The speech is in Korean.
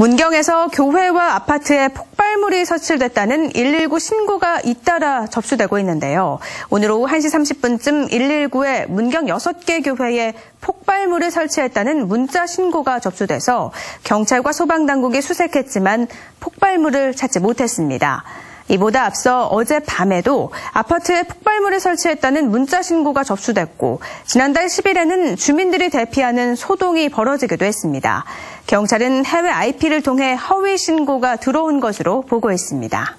문경에서 교회와 아파트에 폭발물이 설치됐다는 119 신고가 잇따라 접수되고 있는데요. 오늘 오후 1시 30분쯤 119에 문경 6개 교회에 폭발물을 설치했다는 문자 신고가 접수돼서 경찰과 소방당국이 수색했지만 폭발물을 찾지 못했습니다. 이보다 앞서 어젯밤에도 아파트에 폭발물을 설치했다는 문자 신고가 접수됐고 지난달 10일에는 주민들이 대피하는 소동이 벌어지기도 했습니다. 경찰은 해외 IP를 통해 허위 신고가 들어온 것으로 보고 있습니다.